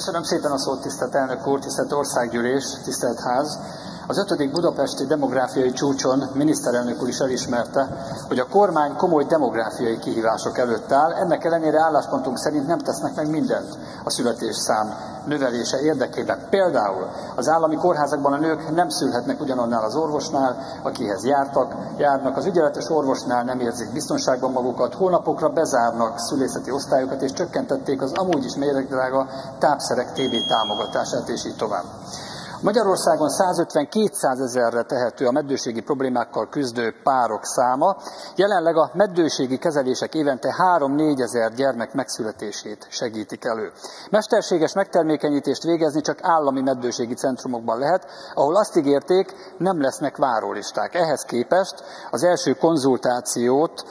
Köszönöm szépen a szót, tisztelt elnök úr, tisztelt országgyűlés, tisztelt ház. Az 5. budapesti demográfiai csúcson miniszterelnök úr is elismerte, hogy a kormány komoly demográfiai kihívások előtt áll, ennek ellenére álláspontunk szerint nem tesznek meg mindent a születésszám növelése érdekében. Például az állami kórházakban a nők nem szülhetnek ugyanannál az orvosnál, akihez járnak, az ügyeletes orvosnál nem érzik biztonságban magukat, holnapokra bezárnak szülészeti osztályokat, és csökkentették az amúgy is méregdrága tápszerek TB támogatását, és így tovább. Magyarországon 150-200 ezerre tehető a meddőségi problémákkal küzdő párok száma. Jelenleg a meddőségi kezelések évente 3-4 ezer gyermek megszületését segítik elő. Mesterséges megtermékenyítést végezni csak állami meddőségi centrumokban lehet, ahol azt ígérték, nem lesznek várólisták. Ehhez képest az első konzultációt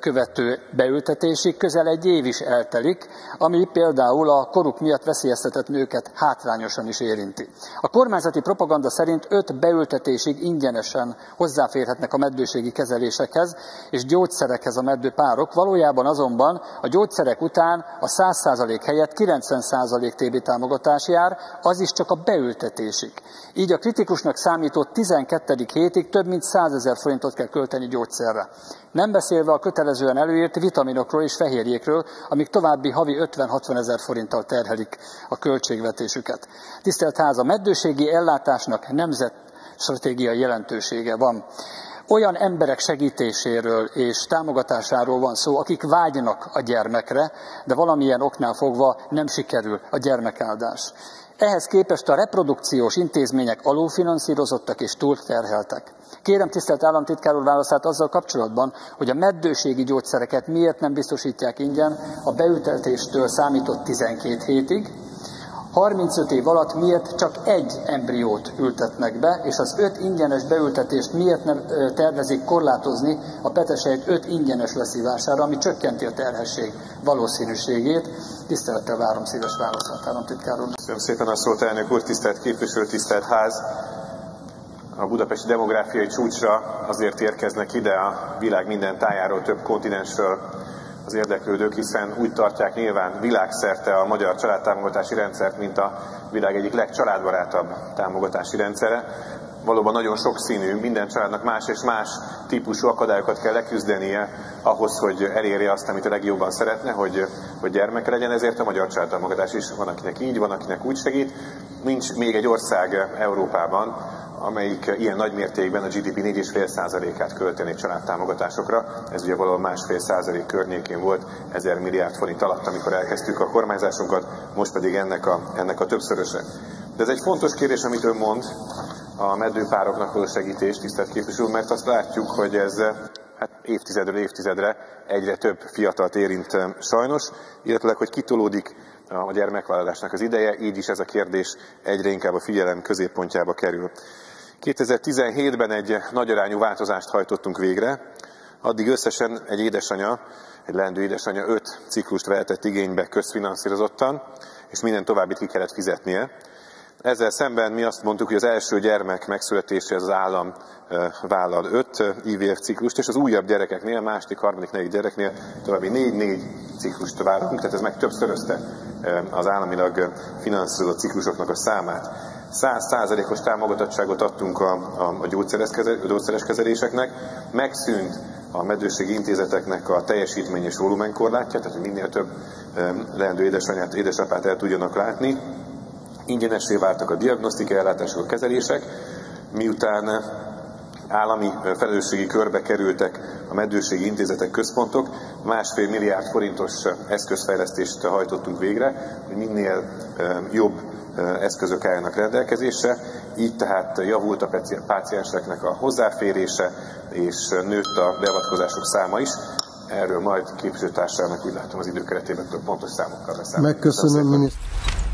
követő beültetésig közel egy év is eltelik, ami például a koruk miatt veszélyeztetett nőket hátrányosan is érinti. A kormányzati propaganda szerint 5 beültetésig ingyenesen hozzáférhetnek a meddőségi kezelésekhez és gyógyszerekhez a meddőpárok, valójában azonban a gyógyszerek után a 100% helyett 90% TB támogatás jár, az is csak a beültetésig. Így a kritikusnak számító 12. hétig több mint 100 ezer forintot kell költeni gyógyszerre. Nem beszélve a kötelezően előírt vitaminokról és fehérjékről, amik további havi 50-60 ezer forinttal terhelik a költségvetésüket. Tisztelt ház, a meddőségi ellátásnak nemzetstratégiai jelentősége van. Olyan emberek segítéséről és támogatásáról van szó, akik vágynak a gyermekre, de valamilyen oknál fogva nem sikerül a gyermekáldás. Ehhez képest a reprodukciós intézmények alulfinanszírozottak és túlterheltek. Kérem tisztelt államtitkár úr válaszát azzal kapcsolatban, hogy a meddőségi gyógyszereket miért nem biztosítják ingyen a beültetéstől számított 12 hétig, 35 év alatt miért csak egy embriót ültetnek be, és az 5 ingyenes beültetést miért nem tervezik korlátozni a petesejt 5 ingyenes leszívására, ami csökkenti a terhesség valószínűségét. Tisztelettel várom szíves válaszát, államtitkár úr. Köszönöm szépen a szót, elnök úr, tisztelt képviselő, tisztelt ház. A budapesti demográfiai csúcsra azért érkeznek ide a világ minden tájáról, több kontinensről az érdeklődők, hiszen úgy tartják nyilván világszerte a magyar családtámogatási rendszert, mint a világ egyik legcsaládbarátabb támogatási rendszere. Valóban nagyon sokszínű, minden családnak más és más típusú akadályokat kell leküzdenie ahhoz, hogy elérje azt, amit a legjobban szeretne, hogy gyermeke legyen, ezért a magyar családtámogatás is van, akinek így, van, akinek úgy segít. Nincs még egy ország Európában, amelyik ilyen nagy mértékben a GDP 4,5%-át költené családtámogatásokra. Ez ugye valahol 1,5% környékén volt 1000 milliárd forint alatt, amikor elkezdtük a kormányzásunkat, most pedig ennek a többszöröse. De ez egy fontos kérdés, amit ön mond, a meddőpároknak való segítés, tisztelt képviselő, mert azt látjuk, hogy ez évtizedről évtizedre egyre több fiatalt érint sajnos, illetve hogy kitolódik a gyermekvállalásnak az ideje, így is ez a kérdés egyre inkább a figyelem középpontjába kerül. 2017-ben egy nagyarányú változást hajtottunk végre, addig összesen egy leendő édesanyja 5 ciklust vehetett igénybe közfinanszírozottan, és minden továbbit ki kellett fizetnie. Ezzel szemben mi azt mondtuk, hogy az első gyermek megszületéséhez az állam vállal 5 IVF ciklust, és az újabb gyerekeknél, második, harmadik, negyedik gyereknél további 4 ciklust vállalunk, tehát ez meg többszörözte az államilag finanszírozott ciklusoknak a számát. 100%-os támogatottságot adtunk a gyógyszeres kezeléseknek, megszűnt a meddőségi intézeteknek a teljesítmény és volumenkorlátja, tehát minél több leendő édesanyát, édesapát el tudjanak látni. Ingyenessé váltak a diagnosztikai ellátások, a kezelések, miután állami felelősségi körbe kerültek a meddőségi intézetek, központok, 1,5 milliárd forintos eszközfejlesztést hajtottunk végre, hogy minél jobb eszközök álljanak rendelkezésre, így tehát javult a pácienseknek a hozzáférése, és nőtt a beavatkozások száma is. Erről majd képviselőtársának, úgy látom, az időkeretében több pontos számokkal beszámolunk. Megköszönöm, miniszter.